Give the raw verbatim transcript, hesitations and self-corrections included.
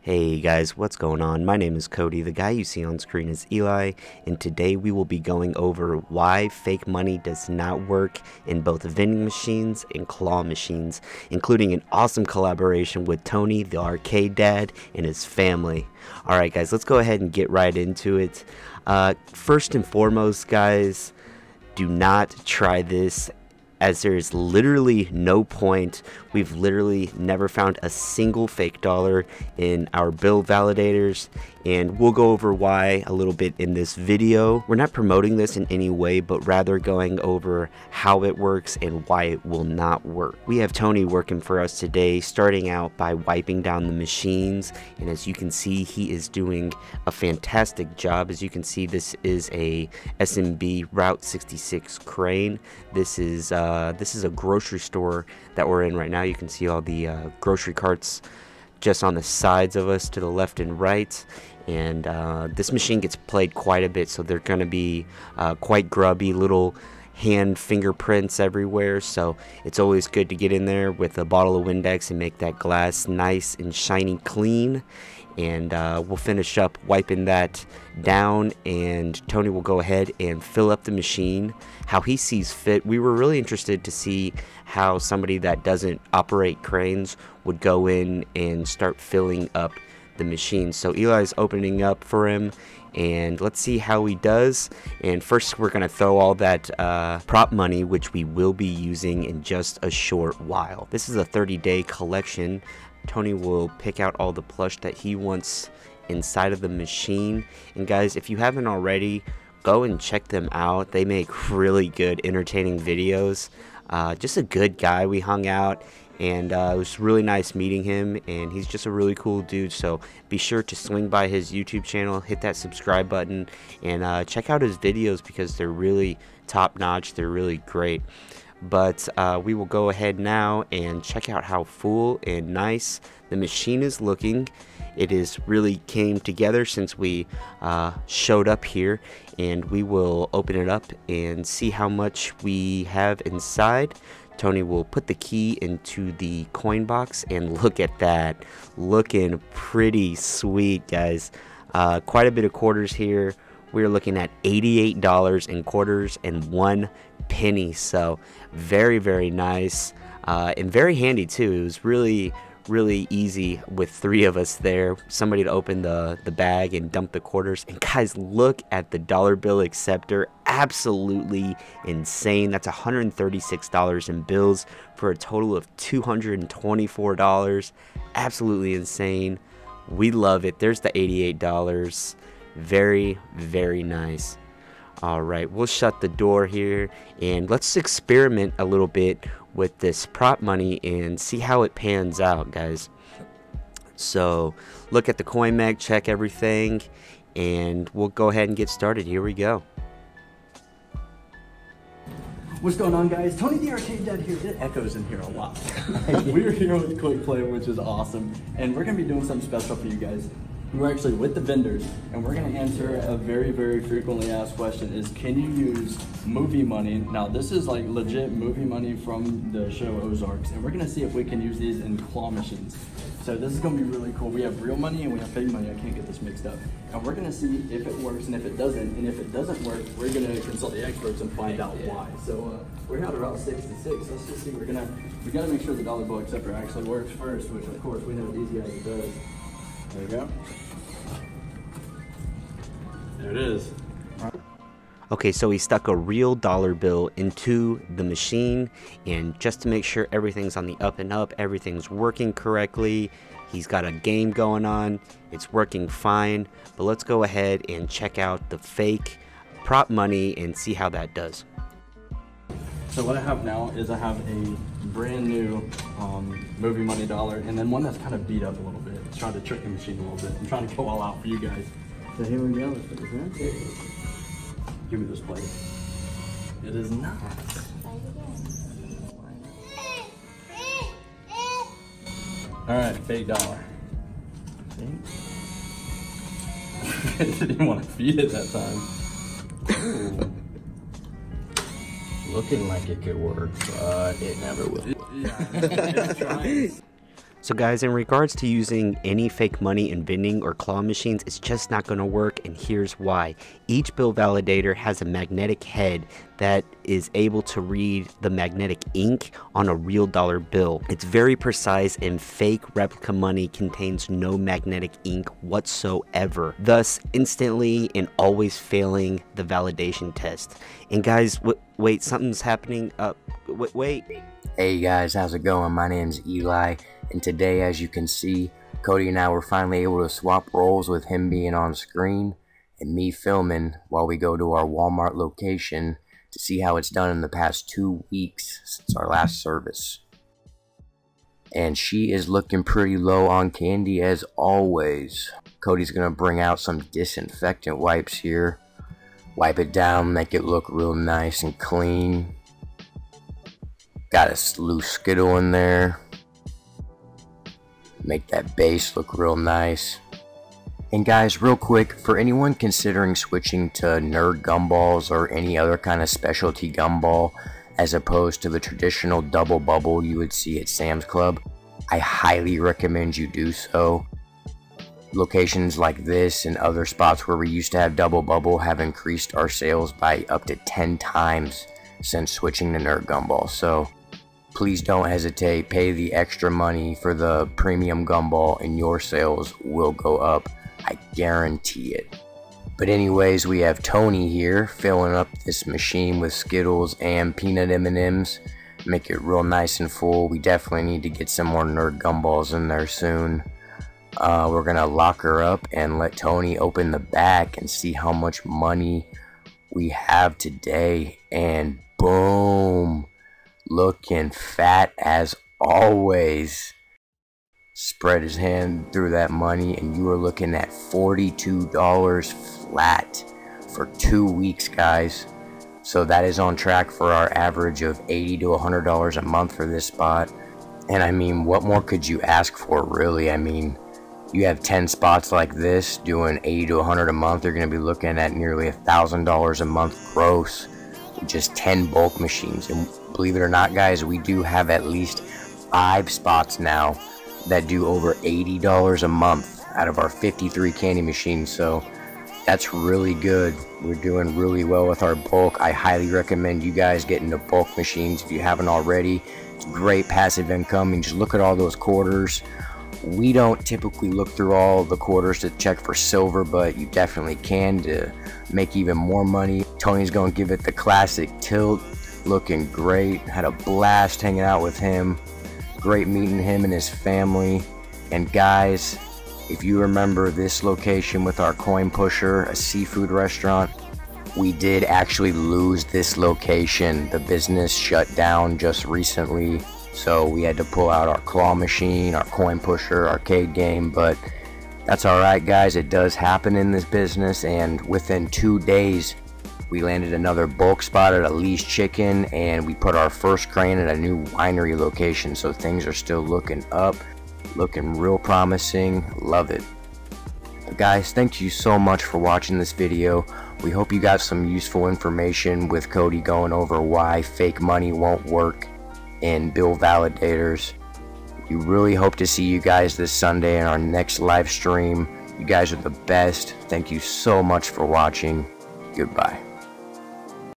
Hey guys, what's going on? My name is Cody. The guy you see on screen is Eli, and today we will be going over why fake money does not work in both vending machines and claw machines, including an awesome collaboration with Tony the Arcade Dad and his family. Alright guys, let's go ahead and get right into it. Uh, first and foremost guys, do not try this, as there is literally no point. We've literally never found a single fake dollar in our bill validators, and we'll go over why a little bit in this video. We're not promoting this in any way, but rather going over how it works and why it will not work. We have Tony working for us today, starting out by wiping down the machines, and as you can see, he is doing a fantastic job. As you can see, this is a S M B route sixty-six crane. This is uh, Uh, this is a grocery store that we're in right now. You can see all the uh, grocery carts just on the sides of us to the left and right, and uh, this machine gets played quite a bit, so they're going to be uh, quite grubby, little hand fingerprints everywhere, so it's always good to get in there with a bottle of Windex and make that glass nice and shiny clean. And uh, we'll finish up wiping that down, and Tony will go ahead and fill up the machine how he sees fit. We were really interested to see how somebody that doesn't operate cranes would go in and start filling up the machine. So Eli's opening up for him, and let's see how he does. And first we're gonna throw all that uh, prop money, which we will be using in just a short while. This is a thirty day collection. Tony will pick out all the plush that he wants inside of the machine, and guys, if you haven't already, go and check them out. They make really good, entertaining videos. Uh, just a good guy. We hung out, and uh, it was really nice meeting him, and he's just a really cool dude, so be sure to swing by his YouTube channel, hit that subscribe button, and uh, check out his videos because they're really top-notch. They're really great. But uh, we will go ahead now and check out how full and nice the machine is looking. It is really came together since we uh, showed up here, and we will open it up and see how much we have inside. Tony will put the key into the coin box, and look at that, looking pretty sweet guys. Uh, quite a bit of quarters here. We're looking at eighty-eight dollars in quarters and one penny, so very very nice, uh, and very handy too. It was really really easy with three of us there, somebody to open the the bag and dump the quarters. And guys, look at the dollar bill acceptor, absolutely insane. That's one hundred thirty-six dollars in bills for a total of two hundred twenty-four dollars. Absolutely insane. We love it. There's the eighty-eight dollars. Very very nice. All right, we'll shut the door here, and let's experiment a little bit with this prop money and see how it pans out guys. So look at the coin mag, check everything, and we'll go ahead and get started. Here we go. What's going on guys? Tony the Arcade Dad here. It echoes in here a lot. We're here with Quik Play, which is awesome, and we're gonna be doing something special for you guys. We're actually with the vendors, and we're going to answer a very, very frequently asked question is, can you use movie money? Now, this is like legit movie money from the show Ozarks, and we're going to see if we can use these in claw machines. So this is going to be really cool. We have real money and we have fake money. I can't get this mixed up. And we're going to see if it works and if it doesn't. And if it doesn't work, we're going to consult the experts and find out yeah. why. So uh, we're out at route sixty-six. Let's just see. We're going to, we got to make sure the dollar bill acceptor actually works first, which of course we know easy as it does. There you go. There it is. Okay, so he stuck a real dollar bill into the machine, and just to make sure everything's on the up and up, everything's working correctly, He's got a game going on. It's working fine. But let's go ahead and check out the fake prop money and see how that does. So what I have now is I have a brand new um, movie money dollar, and then one that's kind of beat up a little bit. It's trying to trick the machine a little bit. I'm trying to go all out for you guys. So here we go. Let's put this in. Give me this plate. It is not. All right, fake dollar. I didn't want to feed it that time. Ooh. Looking like it could work, but it never will. Yeah. So guys, in regards to using any fake money in vending or claw machines, it's just not going to work, and here's why. Each bill validator has a magnetic head that is able to read the magnetic ink on a real dollar bill. It's very precise, and fake replica money contains no magnetic ink whatsoever, thus instantly and always failing the validation test. And guys, wait, something's happening. Uh, wait. Hey guys, how's it going? My name is Eli, and today, as you can see, Cody and I were finally able to swap roles with him being on screen and me filming while we go to our Walmart location to see how it's done in the past two weeks since our last service. And she is looking pretty low on candy as always. Cody's gonna bring out some disinfectant wipes here. Wipe it down, make it look real nice and clean. Got a loose Skittle in there. Make that base look real nice. And guys, real quick, for anyone considering switching to Nerd Gumballs or any other kind of specialty gumball as opposed to the traditional double bubble you would see at Sam's Club, I highly recommend you do so. Locations like this and other spots where we used to have double bubble have increased our sales by up to ten times since switching to Nerd Gumball. So please don't hesitate, pay the extra money for the premium gumball and your sales will go up, I guarantee it. But anyways, we have Tony here filling up this machine with Skittles and peanut M and M's. Make it real nice and full. We definitely need to get some more Nerd Gumballs in there soon. Uh, we're gonna lock her up and let Tony open the back and see how much money we have today. And boom! Looking fat as always. Spread his hand through that money and you are looking at forty-two dollars flat for two weeks, guys. So that is on track for our average of eighty to one hundred dollars a month for this spot. And I mean, what more could you ask for, really? I mean, you have ten spots like this doing eighty to one hundred a month, you're going to be looking at nearly one thousand dollars a month gross. Just ten bulk machines, and believe it or not guys, we do have at least five spots now that do over eighty dollars a month out of our fifty-three candy machines, so that's really good. We're doing really well with our bulk. I highly recommend you guys getting the bulk machines if you haven't already. It's great passive income, and just look at all those quarters. We don't typically look through all the quarters to check for silver, but you definitely can to make even more money. Tony's gonna give it the classic tilt. Looking great. Had a blast hanging out with him. Great meeting him and his family. And guys, if you remember this location with our coin pusher, a seafood restaurant, we did actually lose this location. The business shut down just recently. So we had to pull out our claw machine, our coin pusher, arcade game, but that's alright guys, it does happen in this business. And within two days, we landed another bulk spot at a Lee's Chicken, and we put our first crane at a new winery location, so things are still looking up, looking real promising, love it. But guys, thank you so much for watching this video. We hope you got some useful information with Cody going over why fake money won't work and bill validators. We really hope to see you guys this Sunday in our next live stream. You guys are the best. Thank you so much for watching. Goodbye.